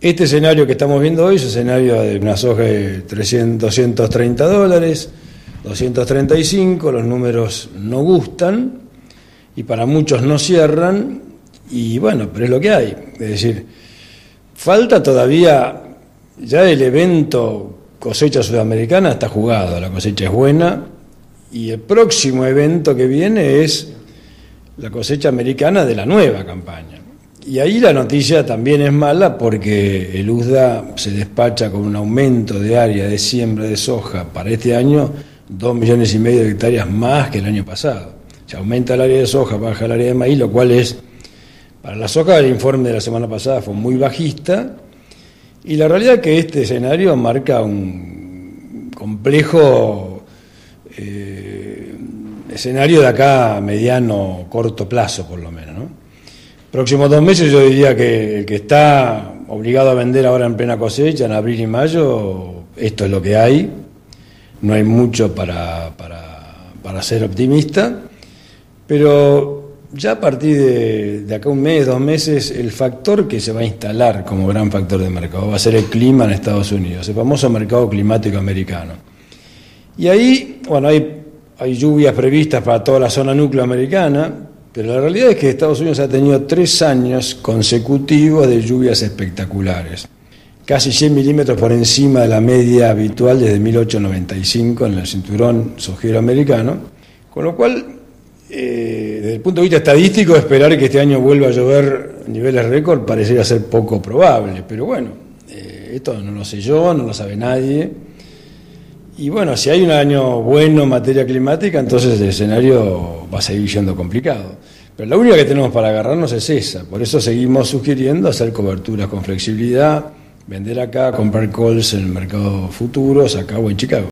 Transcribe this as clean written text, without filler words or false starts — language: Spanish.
Este escenario que estamos viendo hoy es escenario de una soja de $230, 235, los números no gustan y para muchos no cierran y bueno, pero es lo que hay. Es decir, falta todavía, ya el evento cosecha sudamericana está jugado, la cosecha es buena y el próximo evento que viene es la cosecha americana de la nueva campaña. Y ahí la noticia también es mala porque el USDA se despacha con un aumento de área de siembra de soja para este año, 2,5 millones de hectáreas más que el año pasado. Se aumenta el área de soja, baja el área de maíz, lo cual es, para la soja el informe de la semana pasada fue muy bajista, y la realidad es que este escenario marca un complejo escenario de acá a mediano, corto plazo por lo menos, ¿no? Próximos 2 meses yo diría que el que está obligado a vender ahora en plena cosecha, en abril y mayo, esto es lo que hay. No hay mucho para ser optimista, pero ya a partir de acá un mes, 2 meses, el factor que se va a instalar como gran factor de mercado va a ser el clima en Estados Unidos, el famoso mercado climático americano. Y ahí, bueno, hay lluvias previstas para toda la zona núcleo americana, pero la realidad es que Estados Unidos ha tenido 3 años consecutivos de lluvias espectaculares, casi 100 milímetros por encima de la media habitual desde 1895 en el cinturón sojero americano, con lo cual, desde el punto de vista estadístico, esperar que este año vuelva a llover niveles récord parecería ser poco probable, pero bueno, esto no lo sé yo, no lo sabe nadie. Y bueno, si hay un año bueno en materia climática, entonces el escenario va a seguir siendo complicado. Pero la única que tenemos para agarrarnos es esa. Por eso seguimos sugiriendo hacer coberturas con flexibilidad, vender acá, comprar calls en el mercado futuros, acá o en Chicago.